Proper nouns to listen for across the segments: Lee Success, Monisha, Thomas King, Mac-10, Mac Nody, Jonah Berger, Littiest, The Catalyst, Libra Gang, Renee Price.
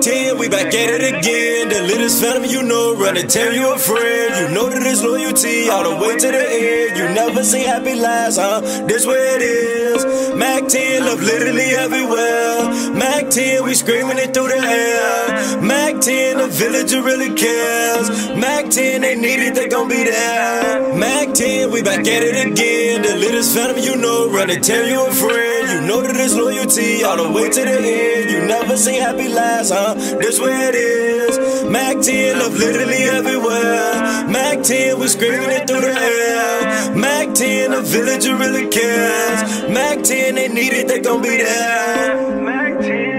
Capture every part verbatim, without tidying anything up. Mac ten, we back at it again. The littlest family you know, run and tell you a friend. You know that it's loyalty all the way to the end. You never see happy lies, huh? This where it is. Mac ten, love literally everywhere. Mac ten, we screaming it through the air. Mac ten, the villager really cares. Mac ten, they need it, they gon' be there. Mac ten, we back at it again. The littlest family you know, run and tell you a friend. You know that it's loyalty all the way to the end. You never see happy lies, huh? This where it is. Mac ten, love literally everywhere. Mac ten, we screaming it through the air. Mac ten, the villager really cares. Mac ten, they need it, they gon' be there. Mac ten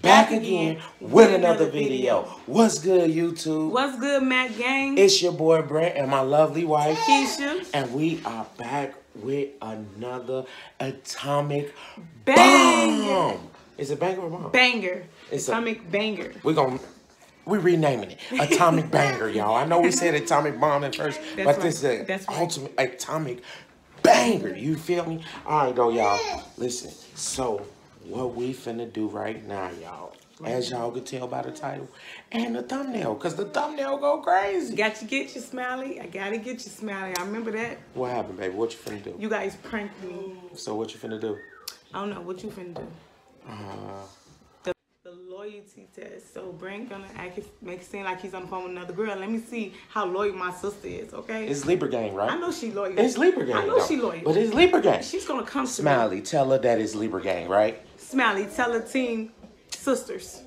back again with another video. What's good, YouTube? What's good, Mac Gang? It's your boy Brent and my lovely wife Keisha, and we are back with another atomic banger. Bomb. Is it banger or bomb? Banger. It's atomic a, banger. We're gonna we're renaming it atomic banger, y'all. I know we said atomic bomb at first, that's but right. This is the ultimate right. Atomic banger. You feel me? All right, go y'all. Listen, so. What we finna do right now, y'all, as y'all can tell by the title and the thumbnail, because the thumbnail go crazy. Got to get you, Smiley. I gotta get you, Smiley. I remember that. What happened, baby? What you finna do? You guys pranked me. So what you finna do? I don't know. What you finna do? Uh, the, the loyalty test. So Brent gonna act, make it seem like he's on the phone with another girl. Let me see how loyal my sister is, okay? It's Libra Gang, right? I know she loyal. It's Libra Gang, I know though. She loyal. But it's Libra Gang. She's gonna come to Smiley, me. Tell her that it's Libra Gang, right? Smiley, tell the team sisters.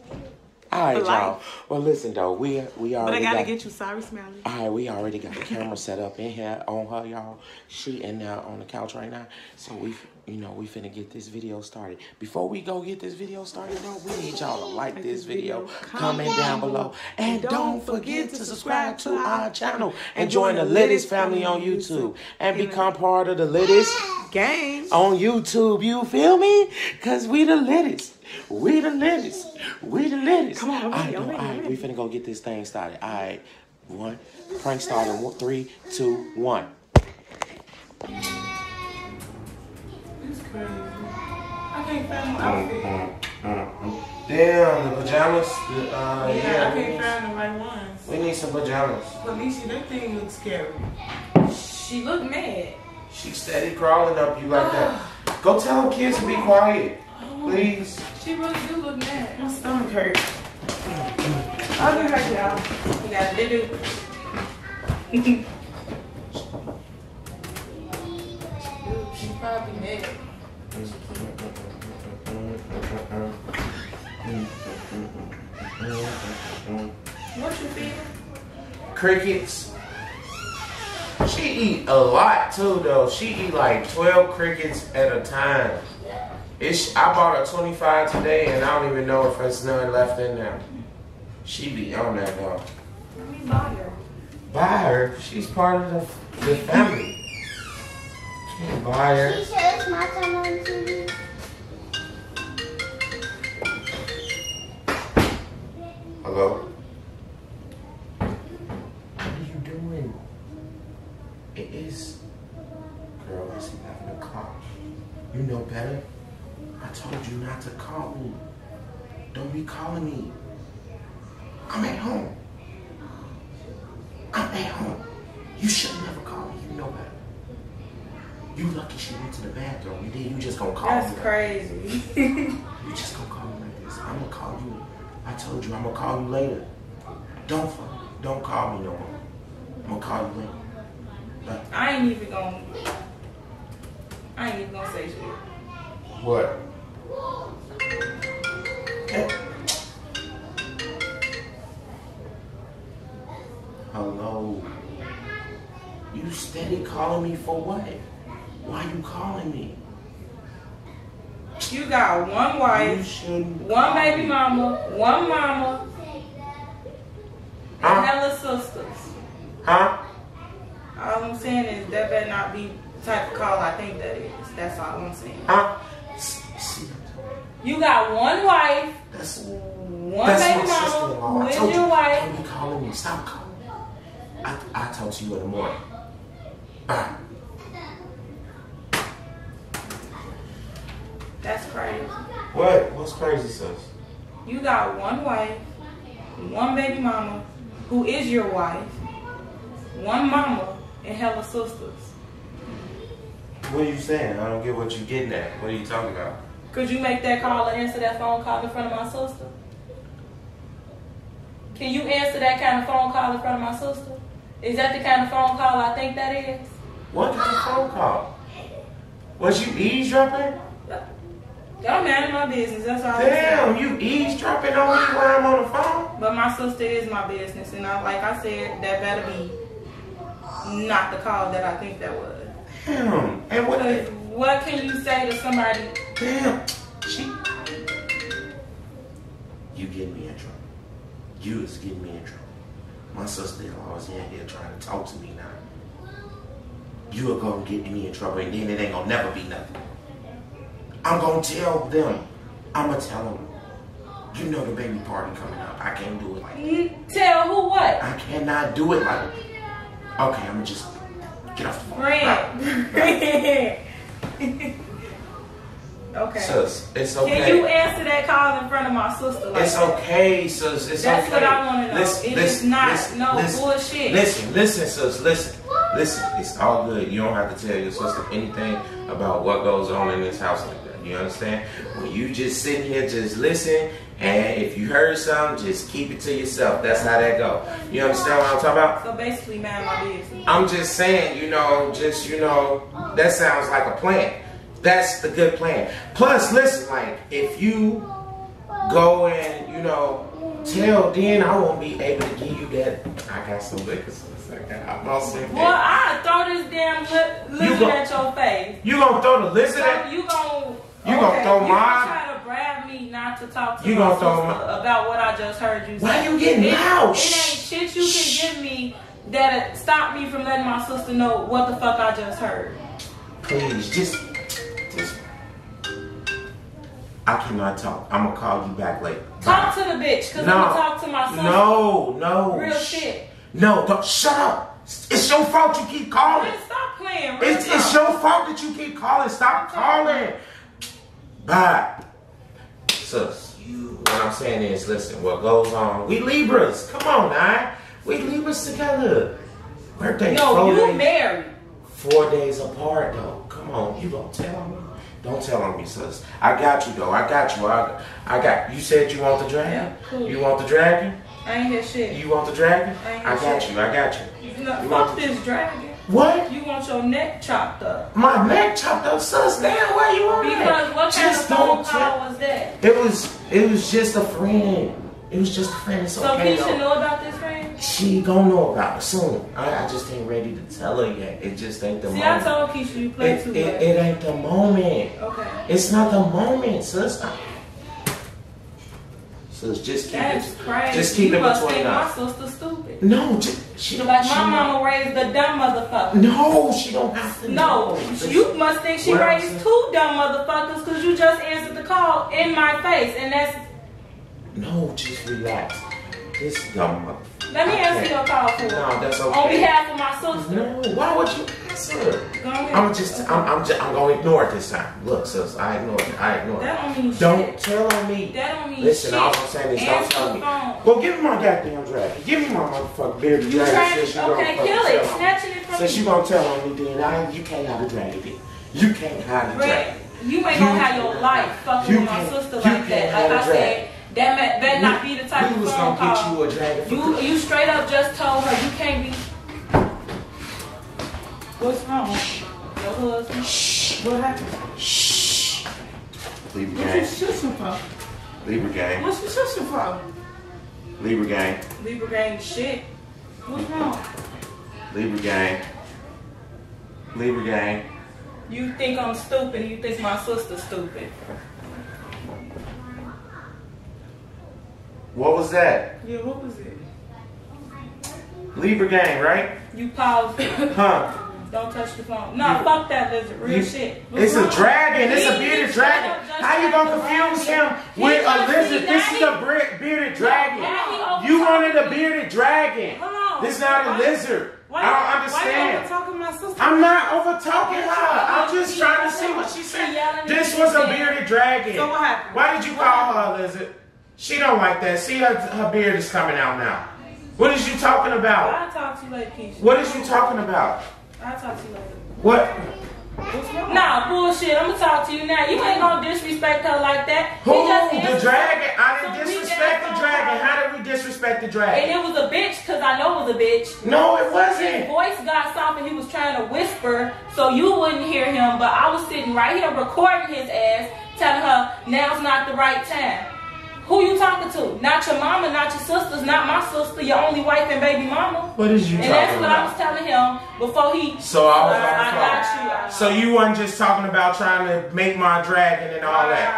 All right, y'all. Well, listen, though. We, we already But I got to get you. Sorry, Smiley. All right, we already got the camera set up in here on her, y'all. She in there on the couch right now. So, we, you know, we finna get this video started. Before we go get this video started, though, we need y'all to like, like this video, video. Comment, comment down below, and don't forget to subscribe to our channel and, and join the Littiest family on YouTube and become part of the Littiest Gang on YouTube, you feel me? Cause we the littest. We the littest. We the littest. Come on, alright, alright, we finna go get this thing started. Alright, one, prank started. One, three, two, one. I can't find my outfit. Damn, the pajamas. The, uh, yeah, yeah, I can't find the right ones. We need some pajamas. But Lisa, that thing looks scary. She look mad. She steady crawling up you like that. Go tell them kids to be quiet, please. She really do look mad. My stomach hurts. I'll be right, y'all. We got little. She probably mad. What you feeling? Crickets. She eat a lot too, though. She eat like twelve crickets at a time. It's, I bought her twenty-five today, and I don't even know if there's none left in there. She be on that, though. Let me buy her. Buy her? She's part of the, the family. Can't buy her. She says my time on T V. Hello? It is. Girl, it's eleven o'clock. You know better. I told you not to call me. Don't be calling me. I'm at home. I'm at home. You should never call me. You know better. You lucky she went to the bathroom. You did. You just gonna call That's me. That's crazy. You just gonna call me like this. I'm gonna call you. I told you I'm gonna call you later. Don't fuck. Don't call me no more. I'm gonna call you later. But I ain't even gonna I ain't even gonna say shit. What? Hello. You steady calling me for what? Why you calling me? You got one wife, one baby mama, one mama, huh? And hella sisters. Huh? All I'm saying is that better not be the type of call I think that is. That's all I'm saying. Huh? You got one wife, that's, one that's baby mama with your you, wife. Don't be calling me. Stop calling me. I, I talk to you in the morning. Bye. That's crazy. What? What's crazy, sis? You got one wife, one baby mama, who is your wife, one mama, and hella sisters. What are you saying? I don't get what you're getting at. What are you talking about? Could you make that call and answer that phone call in front of my sister? Can you answer that kind of phone call in front of my sister? Is that the kind of phone call I think that is? What kind of phone call? Was you eavesdropping? Y'all mad at my business, that's all. Damn, you eavesdropping on me while I'm on the phone? But my sister is my business, and I, like I said, that better be not the call that I think that was. Damn, and what the, what can you say to somebody? Damn, she... You get me in trouble. You is getting me in trouble. My sister-in-law is in here trying to talk to me now. You are gonna get me in trouble, and then it ain't gonna never be nothing. I'm gonna tell them. I'ma tell them. You know the baby party coming up. I can't do it like that. Tell who what? I cannot do it like that. Okay, I'ma just get off the phone. Right. Okay. Sus, it's okay. Can you answer that call in front of my sister? Like it's okay, sus. It's That's okay. That's what I want to know. Listen, it listen, is not listen, no listen, bullshit. Listen, listen, sus. Listen. Listen, it's all good. You don't have to tell your sister anything about what goes on in this house like that. You understand? When you just sit here, just listen. And if you heard something, just keep it to yourself. That's how that go. You understand what I'm talking about? So basically, man, my business. I'm just saying, you know, just, you know, that sounds like a plan. That's the good plan. Plus, listen, like, if you go and, you know, tell then, I won't be able to give you that. I got some liquor, so I got, I lost it. Well, I throw this damn li lizard you gonna, at your face. You gonna throw the lizard so at you gonna, you okay, gonna throw you mine? You try to brag me not to talk to you my gonna throw my, about what I just heard you say. Why you getting it, loud? It ain't shit you can give me that stop me from letting my sister know what the fuck I just heard. Please, just... I cannot talk. I'm going to call you back later. Talk Bye. to the bitch, because no. I'm going to talk to my son. No, no. Real shit. No, don't. Shut up. It's your fault you keep calling. Man, stop playing. Real it's, it's your fault that you keep calling. Stop calling. Bye. Sus, you, what I'm saying is, listen, what goes on. We Libras. Come on, now. We Libras together. Birthday. No, you married. Four days apart, though. Come on. You going to tell me. Don't tell on me, sis. I got you, though. I got you. I, I got you. You said you want the dragon? Yeah, you want the dragon? I ain't hear shit. You want the dragon? I ain't hear I got shit. you. I got you. You, no, you fuck this dragon. What? You want your neck chopped up. My neck chopped up, sis? Now why you on Because that? what kind just of phone call was that? It was, it was just a friend. It was just a friend. It's so okay, he should know about this friend? She gonna know about it soon. I, I just ain't ready to tell her yet. It just ain't the See, moment. See, I told Keisha you play it, too it, bad. It ain't the moment. Okay. It's not the moment, sis. Sis, just keep That's it. Crazy. Just keep you it must between us. My sister stupid. No, just, she don't. Like she my mama not. raised the dumb motherfucker. No, she don't have to. No, know. you must think she what raised two dumb motherfuckers because you just answered the call in my face, and that's. No, just relax. This dumb motherfucker. Let me answer your call for you. No, that's okay. On behalf of my sister. No, why would you answer? I'm just, okay. I'm, I'm just, I'm gonna ignore it this time. Look, sis, I ignore it. I ignore it. That don't mean don't shit. Don't tell on me. That don't mean Listen, shit. Listen, all I'm saying is don't tell me. Well, give me my goddamn dragon. Give me my motherfucking beard. You dragon. Since okay, gonna kill it. Snatching it from since me. Since you gonna tell on me, then I, you can't hide a dragon, bitch. You can't hide a dragon. You ain't gonna have your life fucking with my sister like that. Like I said. That may, better we, not be the type of phone call. Get you, a you, you straight up just told her you can't be. What's wrong? Your husband? Shh. What happened? Shh. Libra Gang. What's your sister for? Libra Gang. What's your sister for? Libra Gang. Libra Gang shit. What's wrong? Libra Gang. Libra Gang. You think I'm stupid, you think my sister's stupid. What was that? Yeah, what was it? Libra Gang, right? You paused it. Huh. Don't touch the phone. No, you, fuck that lizard. Real you, shit. What's it's wrong? A dragon. It's he, a bearded dragon. How you gonna confuse him with a lizard? This is a bearded dragon. You wanted a bearded dragon. This is not a lizard. Why, I don't understand. Why you over my sister? I'm not over talking her. I'm just trying to see what she said. This was a bearded dragon. So what happened? Why did you call her a lizard? She don't like that. See, her, her beard is coming out now. What is you talking about? I'll talk to you later, Keisha. What is you talking about? I'll talk to you later. What? Nah, bullshit. I'm gonna talk to you now. You ain't gonna disrespect her like that. Who? Just the dragon? I didn't so disrespect the dragon. How did we disrespect the dragon? And it was a bitch, cause I know it was a bitch. No, it wasn't. His voice got soft and he was trying to whisper, so you wouldn't hear him. But I was sitting right here recording his ass, telling her now's not the right time. Who you talking to? Not your mama, not your sisters, not my sister, your only wife and baby mama. What is you and talking about? And that's what about? I was telling him before he... So I was on the phone. I got you. I so you weren't just talking about trying to make my dragon and all wow. that.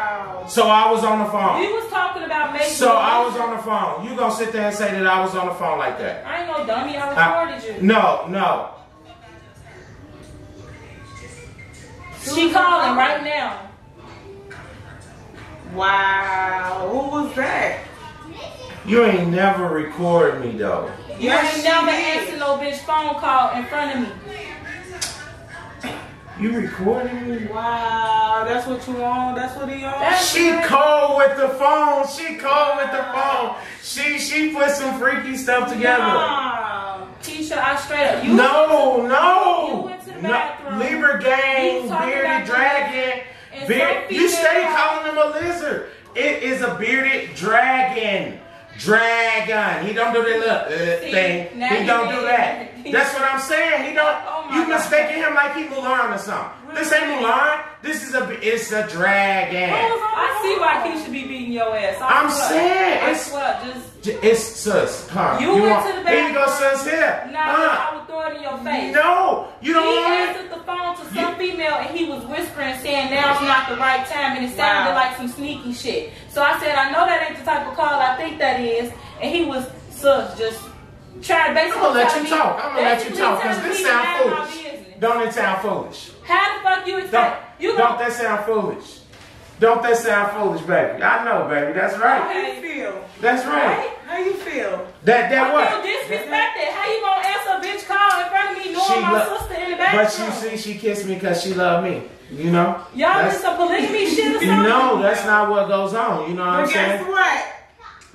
So I was on the phone. You was talking about making... So I was on the phone. You gonna sit there and say that I was on the phone like that. I ain't no dummy. I recorded I, you. No, no. She calling right now. Wow, who was that? You ain't never record me though. You yes, ain't never answer no bitch phone call in front of me. You recording me? Wow, that's what you want. That's what he on. That's she it. Cold with the phone. She cold with the phone. She she put some freaky stuff together. Nah, Keisha, I straight up. You no, went to, no. You went to the bathroom. No, Libra Gang, bearded dragon. Beard. You stay calling him a lizard. It is a bearded dragon. Dragon. He don't do that little uh, See, thing. He don't do that. That's what I'm saying. He don't. Oh you mistaking him like he Mulan or something. Really? This ain't Mulan. This is a. It's a dragon. I see why he should be beating your ass. I'm, I'm saying I it's. Swear, just, it's sus. Huh? You, you went want, to the bathroom. Here you go, sus. Here. No, huh? I would throw it in your face. No, you don't. He want answered it? The phone to some you, female and he was whispering, saying now's not the right time, and it sounded wow. like some sneaky shit. So I said, I know that ain't the type of call I think that is, and he was sus just. Try I'm gonna let you me, talk. I'm gonna let you talk because this sound foolish. Don't it sound foolish? How the fuck you expect? Don't, you don't that sound foolish? Don't that sound foolish, baby? I know, baby. That's right. How you feel? That's right. right? How you feel? That that I what? Feel disrespected. How you gonna answer a bitch call in front of me knowing my sister in the bathroom? But you see, she kissed me because she loved me. You know? Y'all just some polygamy shit or something? No, that's not what goes on. You know what but I'm saying? Guess what?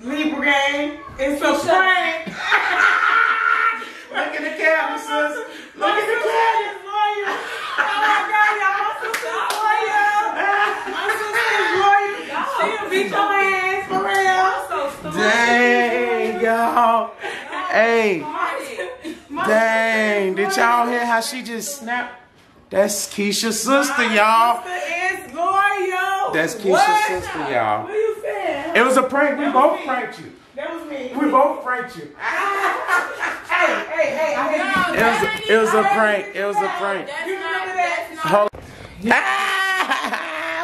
Libra Gang, it's a prank. Look at the camera, sis. Look at the camera. Oh my God, y'all. My sister's lawyer. My sister's lawyer. She'll beat your ass for real. Dang, y'all. Hey. Dang. Did y'all hear how she just snapped? That's Keisha's sister, y'all. Sister is loyal. That's Keisha's sister, y'all. What are you saying? It was a prank. We both pranked you. That was me. We both pranked you. Hey, hey, hey, I no, it was, it was a prank. It was a prank. You remember that?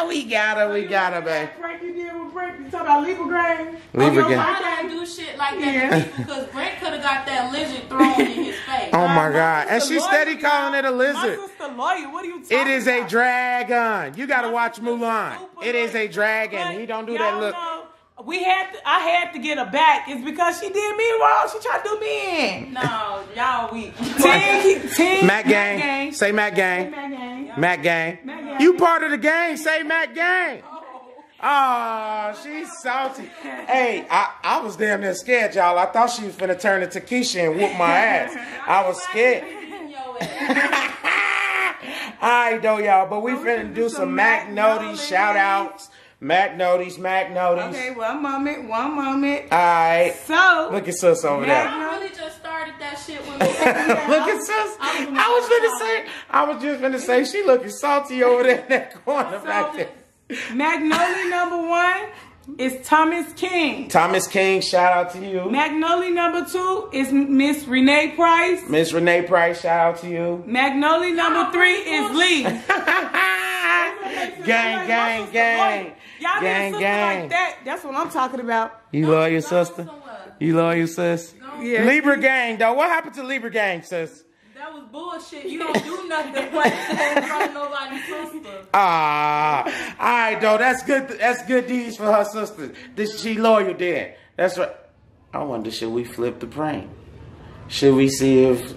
Ah, we got her. We got her, babe. Prank you did with Brent. You talking about Libra Gang? Libra Gang. I didn't do shit like that because Brent could have got that lizard thrown in his face. Oh my God! And she's steady calling it a lizard. My sister lawyer, what are you talking about? It is a dragon. You gotta watch Mulan. It is a dragon. He don't do that look. We had to, I had to get her back. It's because she did me wrong. She tried to do me in. No, y'all weak. Team, team. Mac gang. gang. Say Mac gang. Mac gang. Mac gang. Mac gang. You part of the gang. Say Mac gang. Oh, she's salty. Hey, I, I was damn near scared, y'all. I thought she was finna turn into Keisha and whoop my ass. I was scared. All right, though, y'all. But we finna do some Mac Nody shout outs. Mac Nody's, Mac Nody's. Okay, one moment, one moment. All right. So. Look at sis over there. I really just started that shit with me. Look at sis. I was, I was gonna say, I was just gonna say, she looking salty over there in that corner so, back there. Mac Nody number one. It's Thomas King. Thomas King, shout out to you. Mac Nody number two is Miss Renee Price. Miss Renee Price, shout out to you. Mac Nody number three is Lee. gang, gang, gang. Y'all gang, gang. Like that. That's what I'm talking about. You love your sister? You love your sis? Yeah. Libra Gang, though. What happened to Libra Gang, sis? that was bullshit. You don't do nothing but run nobody's sister. Ah, uh, all right, though. That's good. That's good deeds for her sister. This she loyal there. That's right. I wonder, should we flip the prank? Should we see if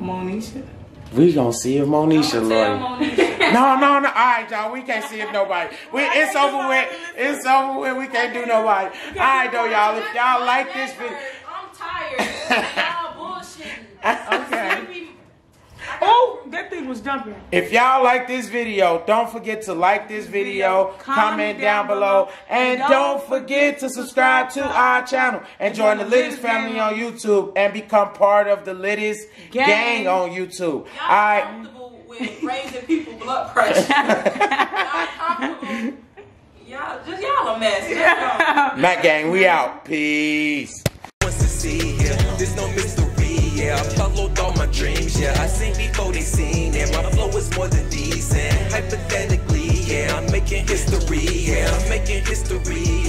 Monisha? We gonna see if Monisha loyal. No, no, no. All right, y'all. We can't see if nobody. We, it's over with. It's over with. We can't do nobody. All right, though, y'all. If y'all like this video. I'm tired. Okay. Oh, that thing was jumping. If y'all like this video, don't forget to like this video, comment down below, and don't forget to subscribe to our channel and join the Littiest family on YouTube and become part of the Littiest gang on YouTube. Y'all comfortable with raising people's blood pressure? Y'all comfortable? Y'all just y'all a mess. Mac gang, we out. Peace. There's no mystery, yeah, I followed all my dreams, yeah, I seen before they seen, yeah, my flow is more than decent, hypothetically, yeah, I'm making history, yeah, I'm making history.